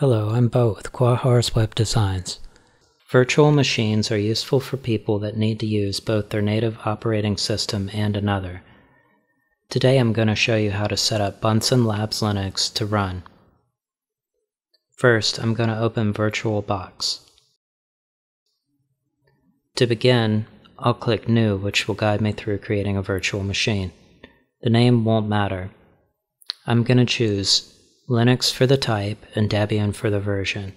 Hello, I'm Beau with Quahhar's Web Designs. Virtual machines are useful for people that need to use both their native operating system and another. Today I'm going to show you how to set up Bunsen Labs Linux to run. First, I'm going to open VirtualBox. To begin, I'll click New, which will guide me through creating a virtual machine. The name won't matter. I'm going to choose Linux for the type, and Debian for the version.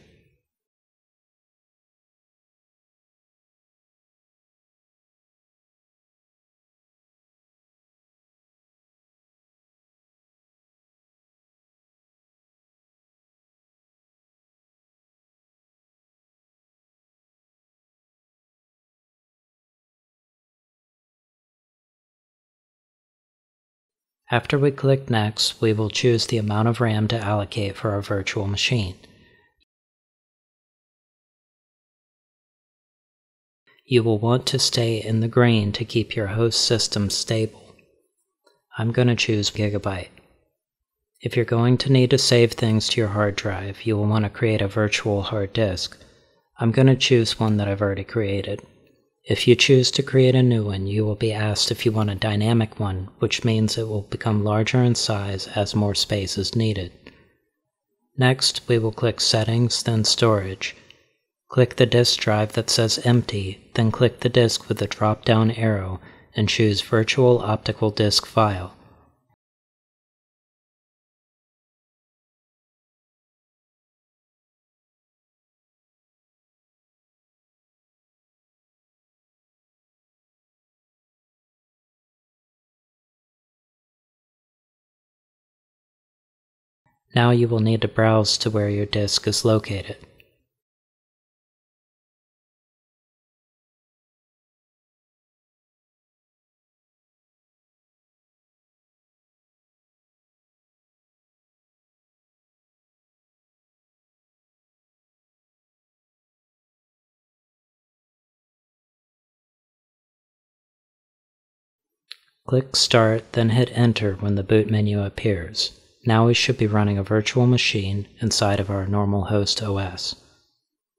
After we click Next, we will choose the amount of RAM to allocate for our virtual machine. You will want to stay in the green to keep your host system stable. I'm going to choose gigabyte. If you're going to need to save things to your hard drive, you will want to create a virtual hard disk. I'm going to choose one that I've already created. If you choose to create a new one, you will be asked if you want a dynamic one, which means it will become larger in size as more space is needed. Next, we will click Settings, then Storage. Click the disk drive that says Empty, then click the disk with the drop-down arrow and choose Virtual Optical Disk File. Now you will need to browse to where your disk is located. Click Start, then hit Enter when the boot menu appears. Now we should be running a virtual machine inside of our normal host OS.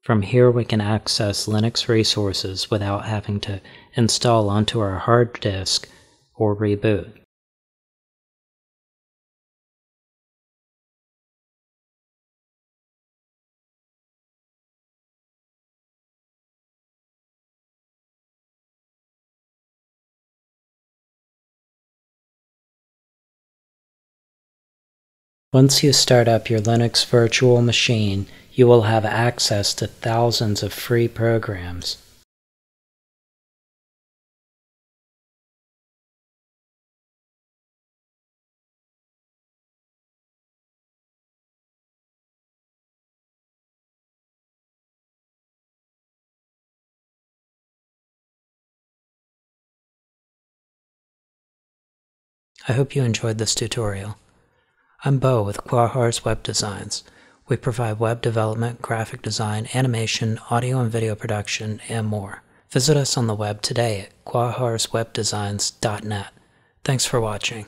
From here we can access Linux resources without having to install onto our hard disk or reboot. Once you start up your Linux virtual machine, you will have access to thousands of free programs. I hope you enjoyed this tutorial. I'm Beau with Quahhar's Web Designs. We provide web development, graphic design, animation, audio and video production, and more. Visit us on the web today at quahharswebdesigns.net. Thanks for watching.